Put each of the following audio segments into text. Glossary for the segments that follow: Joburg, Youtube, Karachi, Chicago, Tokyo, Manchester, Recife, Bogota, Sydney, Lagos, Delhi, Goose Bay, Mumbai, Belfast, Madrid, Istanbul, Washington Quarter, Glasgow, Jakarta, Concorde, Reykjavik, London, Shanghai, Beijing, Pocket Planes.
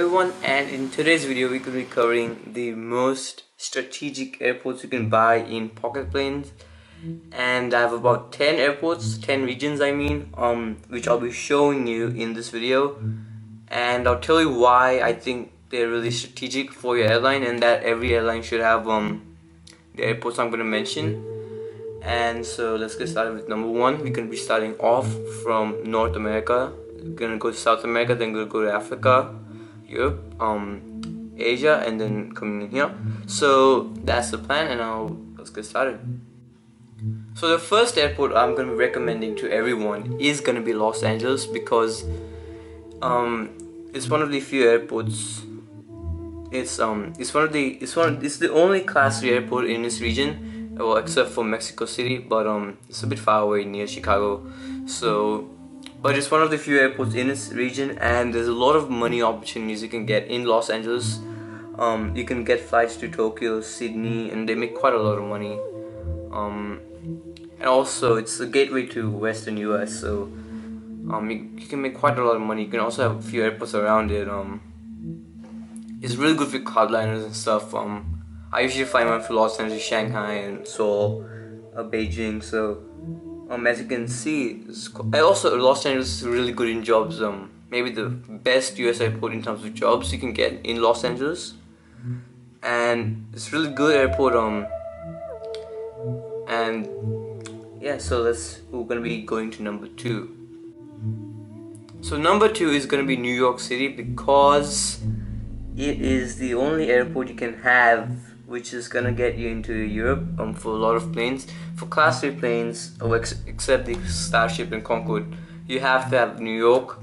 everyone, and in today's video we could be covering the most strategic airports you can buy in Pocket Planes, and I have about 10 airports, 10 regions I mean, which I'll be showing you in this video, and I'll tell you why I think they're really strategic for your airline and that every airline should have the airports I'm going to mention. And so let's get started with number one. We're going to be starting off from North America. We're going to go to South America, then we'll go to Africa, Europe, Asia, and then coming in here. So that's the plan, and let's get started. So the first airport I'm going to be recommending to everyone is going to be Los Angeles, because it's one of the few airports. It's the only Class 3 airport in this region, well, except for Mexico City, but it's a bit far away near Chicago. But it's one of the few airports in this region, and there's a lot of money opportunities you can get in Los Angeles. You can get flights to Tokyo, Sydney, and they make quite a lot of money. And also, it's a gateway to Western US, so you can make quite a lot of money. You can also have a few airports around it. It's really good for cardliners and stuff. I usually fly mine for Los Angeles, Shanghai, and Seoul, Beijing, so... as you can see, also Los Angeles is really good in jobs. Maybe the best US airport in terms of jobs you can get in Los Angeles, and it's really good airport. And yeah, so we're gonna be going to number two. So number two is gonna be New York City, because it is the only airport you can have which is gonna get you into Europe for a lot of planes. For Class 3 planes, except the Starship and Concorde, you have to have New York,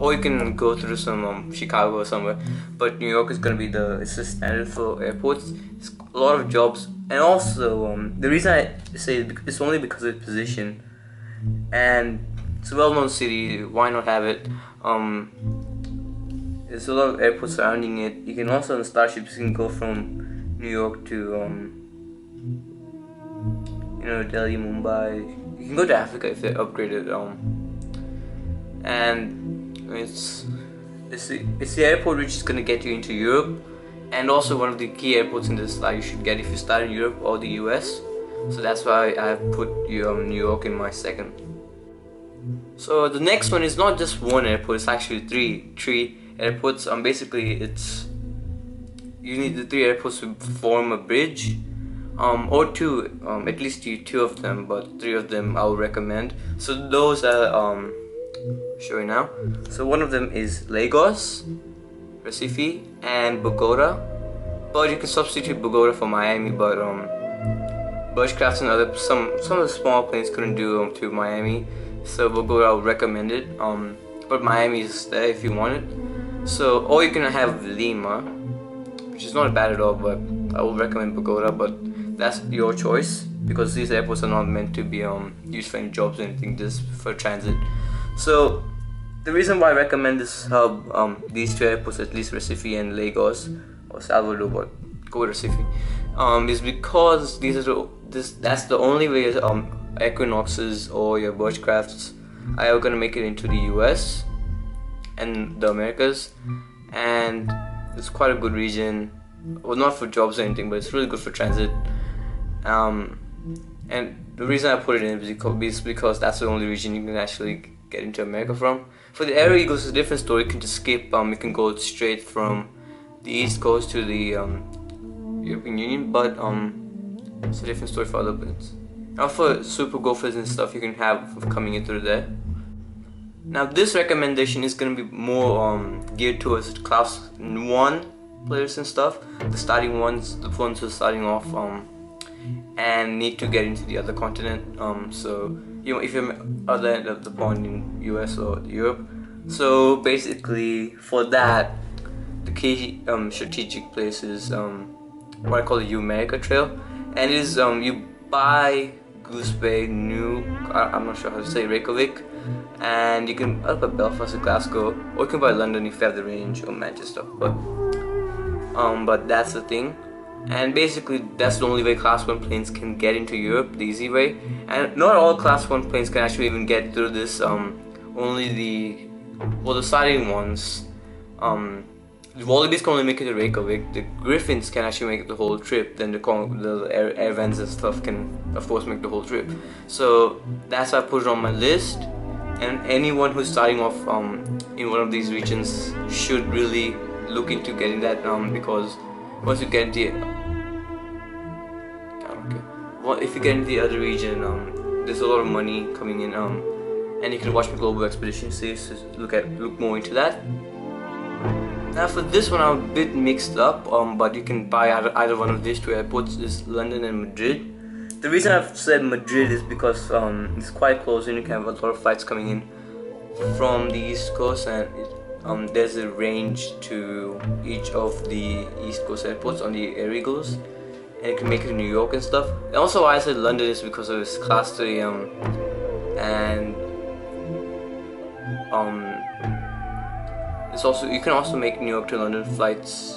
or you can go through some Chicago or somewhere. But New York is gonna be it's the standard for airports. It's a lot of jobs, and also the reason I say it's only because of its position, and it's a well-known city. Why not have it? There's a lot of airports surrounding it. You can also on Starships you can go from New York to Delhi, Mumbai. You can go to Africa if they're upgraded. And it's the airport which is gonna get you into Europe, and also one of the key airports in this slide you should get if you start in Europe or the US. So that's why I have put New York in my second. So the next one is not just one airport; it's actually three airports. Basically it's. You need the three airports to form a bridge, or two, at least two of them, but three of them I will recommend. So those are, show you now. So one of them is Lagos, Recife, and Bogota, but you can substitute Bogota for Miami, but Bushcrafts and some of the small planes couldn't do to Miami, so Bogota I would recommend it, but Miami is there if you want it. So, or you can have Lima, which is not bad at all, but I would recommend Bogota, but that's your choice, because these airports are not meant to be used for any jobs or anything, just for transit. So the reason why I recommend this hub, these two airports, at least Recife and Lagos, or Salvador, but go to Recife, is because that's the only way Equinoxes or your Birchcrafts are going to make it into the US and the Americas, and it's quite a good region, well, not for jobs or anything, but it's really good for transit. And the reason I put it in is because that's the only region you can actually get into America from. For the Aero Eagles, it's a different story. You can just skip. You can go straight from the East Coast to the European Union, but it's a different story for other planes. Now for Super Gophers and stuff, you can have coming in through there. Now this recommendation is going to be more geared towards Class 1 players and stuff, the ones who are starting off and need to get into the other continent, so if you're at the end of the pond in US or Europe. So basically for that, the key strategic place is what I call the Umerica Trail, and it is you buy Goose Bay, I'm not sure how to say Reykjavik, and you can up at Belfast or Glasgow, or you can buy London if you have the range, or Manchester, but that's the thing, and basically that's the only way Class 1 planes can get into Europe, the easy way, and not all Class 1 planes can actually even get through this, only the starting ones The wallabies can only make it to Reykjavik, the griffins can actually make it the whole trip, then the air vents and stuff can of course make the whole trip. So that's what I put on my list, and anyone who's starting off in one of these regions should really look into getting that, because once you get the if you get into the other region, there's a lot of money coming in, and you can watch my global expedition series, so look more into that. Now for this one, I'm a bit mixed up, but you can buy either one of these two airports, is London and Madrid. The reason I've said Madrid is because it's quite close and you can have a lot of flights coming in from the East Coast, and there's a range to each of the East Coast airports on the Air Eagles, and you can make it to New York and stuff. And also why I said London is because of its Class 3 it's also, you can also make New York to London flights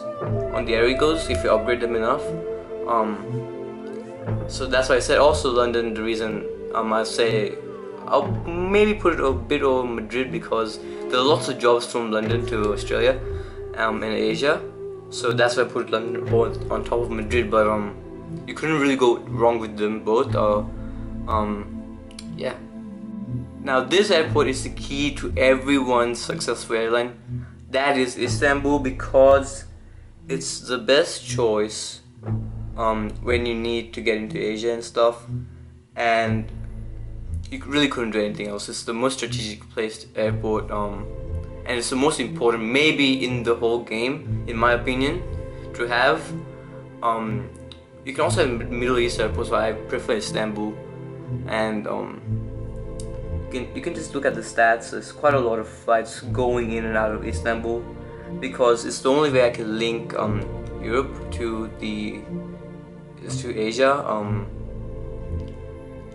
on the Air Eagles if you upgrade them enough. So that's why I said also London. The reason I say I'll maybe put it a bit over Madrid because there are lots of jobs from London to Australia and Asia. So that's why I put London on top of Madrid, but you couldn't really go wrong with them both. Yeah. Now this airport is the key to everyone's successful airline. That is Istanbul, because it's the best choice when you need to get into Asia and stuff, and you really couldn't do anything else. It's the most strategic placed airport, and it's the most important maybe in the whole game, in my opinion, to have. You can also have Middle East airports, but I prefer Istanbul, and you can just look at the stats. There's quite a lot of flights going in and out of Istanbul because it's the only way I can link Europe to Asia.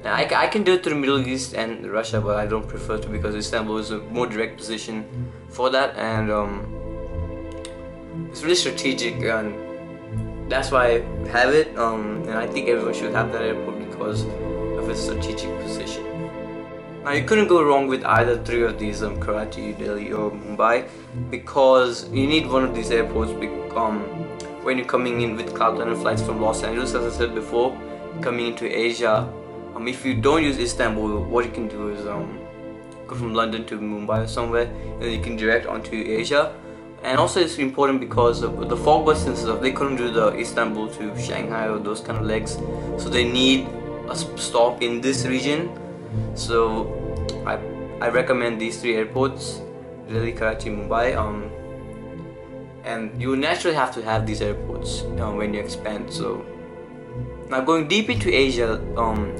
I can do it to the Middle East and Russia, but I don't prefer to because Istanbul is a more direct position for that, and it's really strategic, and that's why I have it. And I think everyone should have that airport because of its strategic position. Now you couldn't go wrong with either three of these, Karachi, Delhi or Mumbai, because you need one of these airports when you're coming in with Cloudliner flights from Los Angeles, as I said before, coming into Asia. If you don't use Istanbul, what you can do is go from London to Mumbai or somewhere, and then you can direct onto Asia. And also it's important because of the fog bus and stuff, they couldn't do the Istanbul to Shanghai or those kind of legs, so they need a stop in this region. So I recommend these three airports, Delhi, Karachi, Mumbai, and you naturally have to have these airports when you expand. So now going deep into Asia,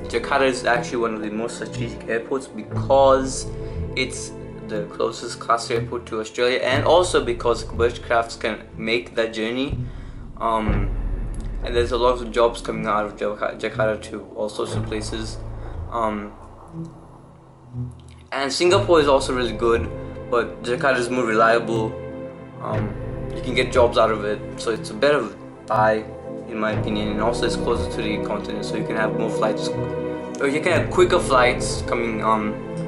Jakarta is actually one of the most strategic airports because it's the closest class airport to Australia, and also because commercial crafts can make that journey, and there's a lot of jobs coming out of Jakarta to all sorts of places. And Singapore is also really good, but Jakarta is more reliable. You can get jobs out of it, so it's a better buy in my opinion, and also it's closer to the continent, so you can have more flights, or you can have quicker flights coming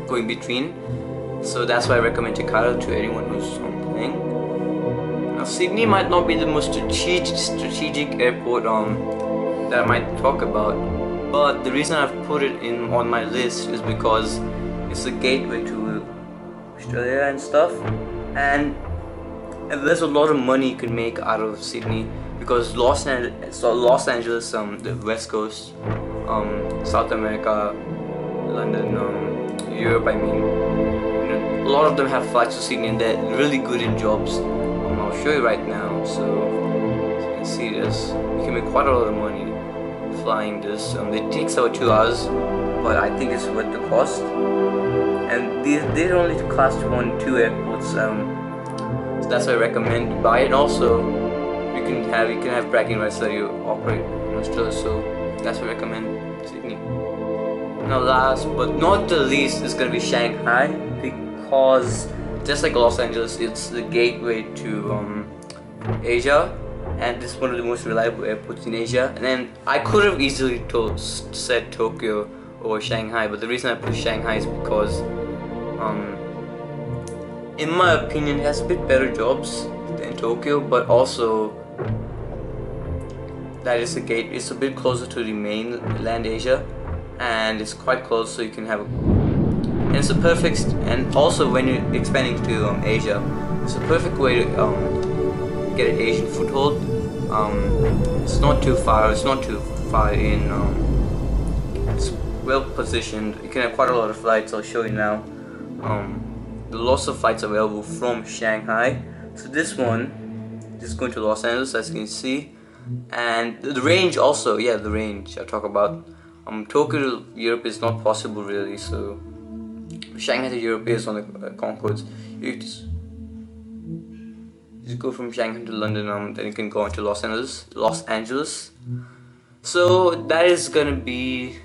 going between. So that's why I recommend Jakarta to anyone who's playing. Now Sydney might not be the most strategic airport that I might talk about, but the reason I've put it in on my list is because it's a gateway to Australia and stuff, and there's a lot of money you can make out of Sydney because Los Angeles, the West Coast, South America, London, Europe, a lot of them have flights to Sydney, and they're really good in jobs. I'll show you right now, so you can see this. You can make quite a lot of money flying this. It takes over 2 hours, but I think it's worth the cost. And these are only the class 1-2 airports, so that's why I recommend to buy it. Also, you can have bragging rights that you operate in Australia, so that's why I recommend Sydney. Now, last but not the least is going to be Shanghai, because just like Los Angeles, it's the gateway to Asia, and this is one of the most reliable airports in Asia. And then I could have easily said Tokyo or Shanghai, but the reason I put Shanghai is because in my opinion it has a bit better jobs located in Tokyo, but also that is the gate. It's a bit closer to the mainland Asia, and it's quite close, so you can have and it's a perfect, and also when you're expanding to Asia, it's a perfect way to get an Asian foothold. It's not too far, it's not too far in, it's well positioned. You can have quite a lot of flights. I'll show you now. The lots of flights available from Shanghai. So this one is going to Los Angeles, as you can see, and the range also, yeah, the range I'll talk about. Tokyo to Europe is not possible really, so Shanghai to Europe is on the Concords. You just go from Shanghai to London, then you can go on to Los Angeles. So that is gonna be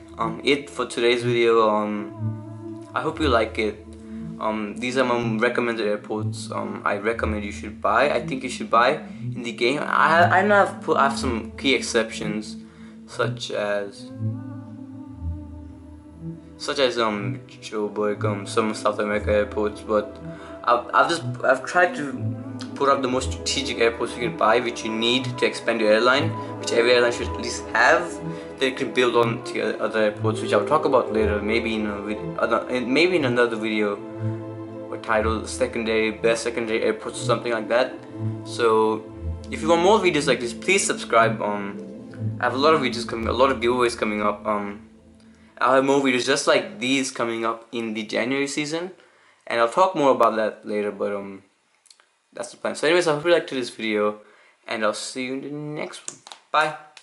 it for today's video. I hope you like it. These are my recommended airports. I recommend you should buy. I think you should buy in the game. I have some key exceptions, such as Joburg, some South America airports. But I've tried to put up the most strategic airports you can buy, which you need to expand your airline, which every airline should at least have. They can build on to other airports, which I'll talk about later, maybe in another video or title, best secondary airports or something like that. So if you want more videos like this, please subscribe. I have a lot of videos coming, a lot of giveaways coming up. I'll have more videos just like these coming up in the January season, and I'll talk more about that later, but that's the plan. So anyways, I hope you liked this video, and I'll see you in the next one. Bye.